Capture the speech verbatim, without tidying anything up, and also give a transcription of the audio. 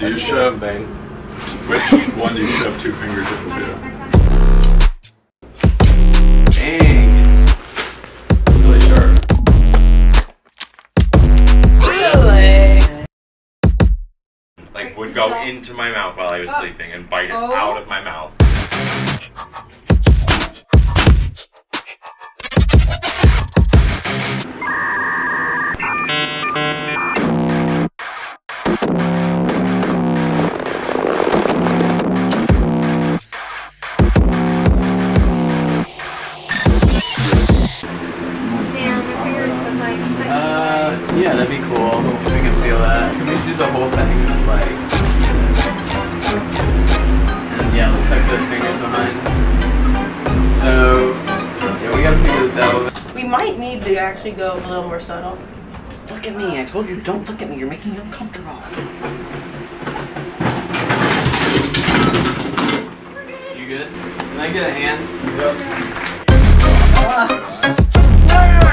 Do you shove, man? Which one do you shove two fingers into? Dang. Really sharp. Really? Like, would go into my mouth while I was oh. sleeping and bite it oh. out of my mouth. Yeah, that'd be cool. We can feel that. Can we do the whole thing? Like, and yeah, let's tuck those fingers behind. So, yeah, we gotta figure this out. We might need to actually go a little more subtle. Look at me! I told you, don't look at me. You're making me uncomfortable. You good? Can I get a hand? Yep. Ah.